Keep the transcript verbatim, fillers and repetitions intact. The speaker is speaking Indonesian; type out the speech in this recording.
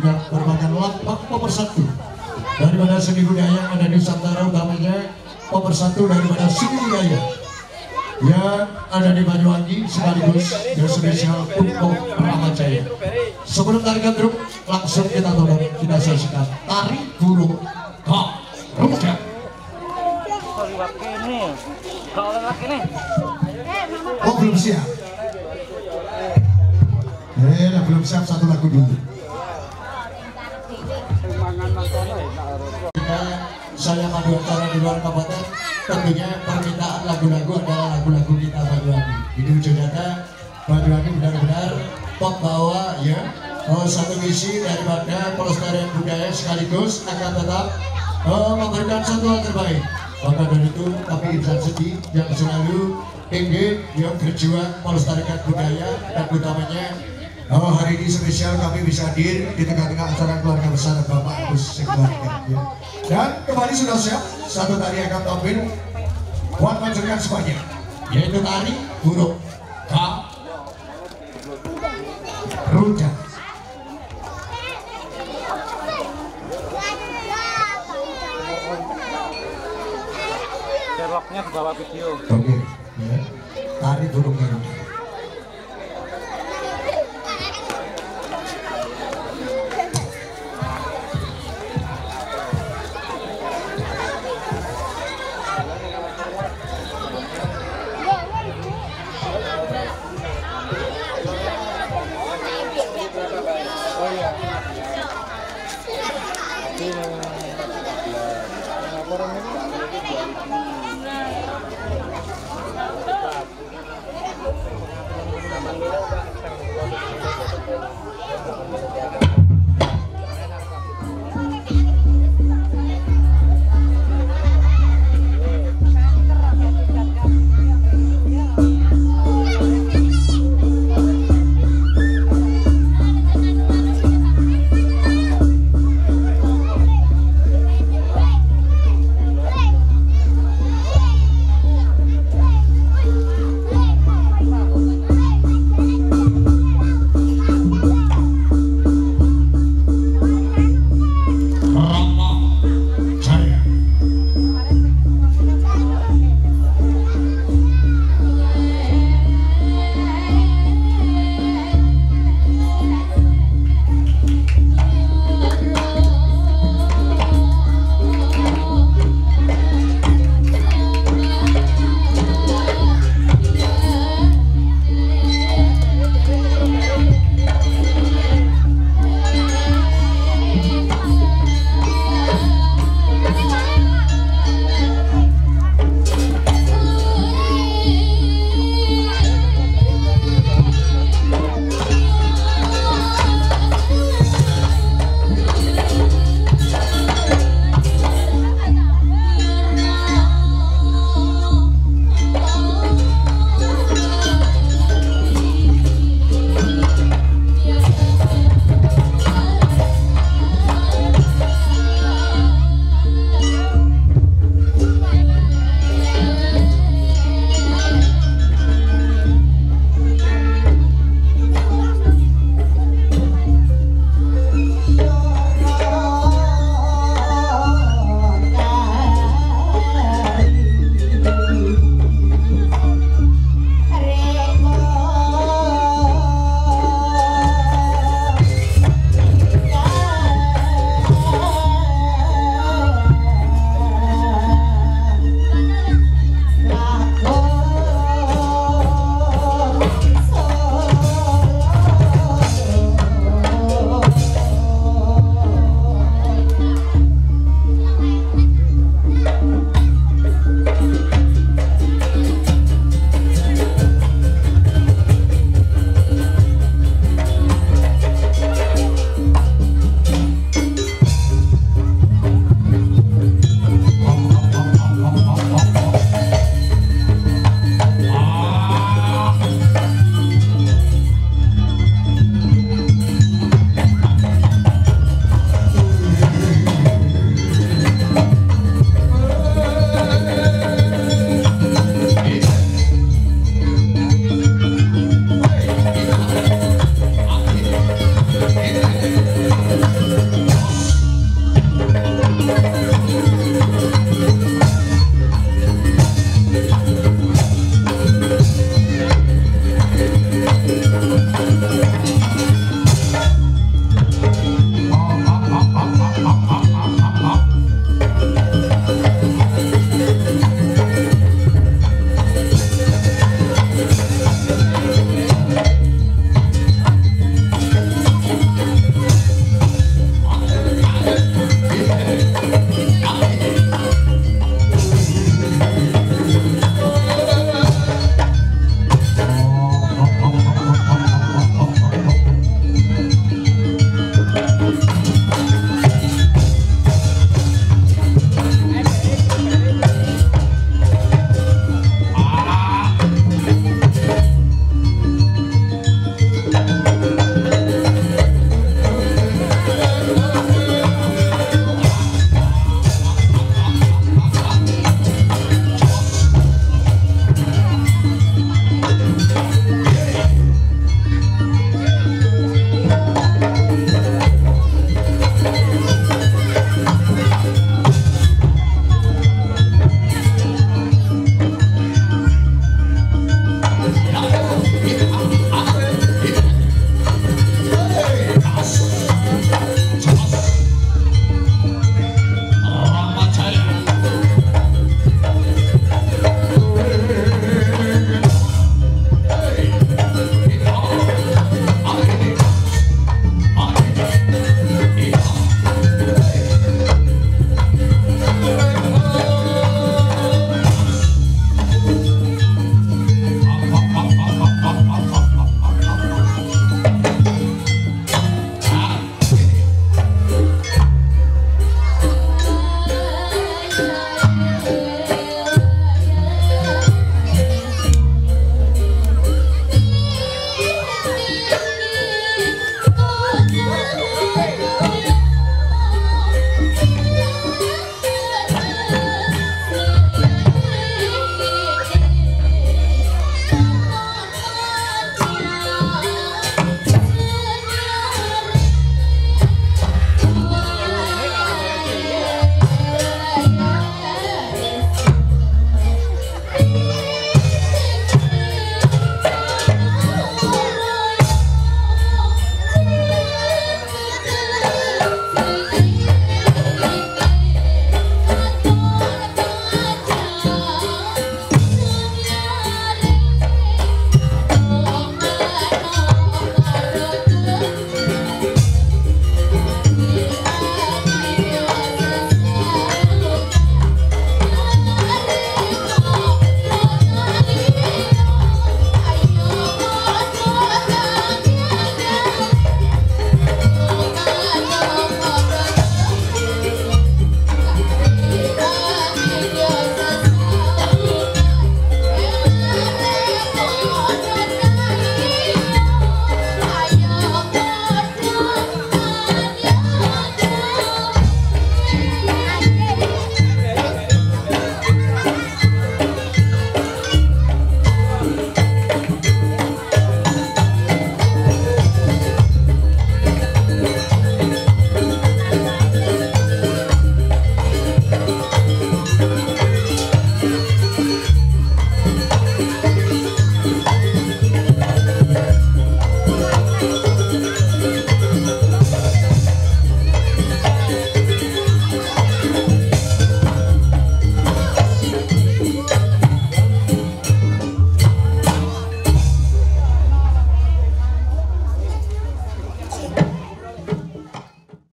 tingkat berbagai lapak pemersatu daripada seni budaya ada di Nusantara, utamanya pemersatu daripada seni budaya yang ada di Banyuwangi sekaligus yang spesial Pupuk Rama Jaya. Sebelum tarikan grup, langsung kita tolong kita saksikan tari burung kok rujak. Oh, belum siap. Eh, nah, belum siap, satu lagu dulu. Kita saya madu antara di luar kabupaten, tentunya permintaan lagu-lagu adalah lagu-lagu kita Banyuwangi. Ini wujud nyata Banyuwangi benar-benar top bawa ya. Oh, satu misi daripada pelestarian budaya sekaligus akan tetap oh, memberikan satu hal terbaik. Maka dari itu tapi insan sedih yang selalu ingin yang berjuang melestarikan budaya dan utamanya oh, hari ini spesial kami bisa hadir di tengah-tengah acara keluarga besar Bapak Agus sekeluarga ya. Dan kembali sudah siap satu tari akan tampil buat menceritakan semuanya yaitu tari burung kok rujak. Seroknya ke bawah video. Oke, ya. Tari burung kok. Terima kasih.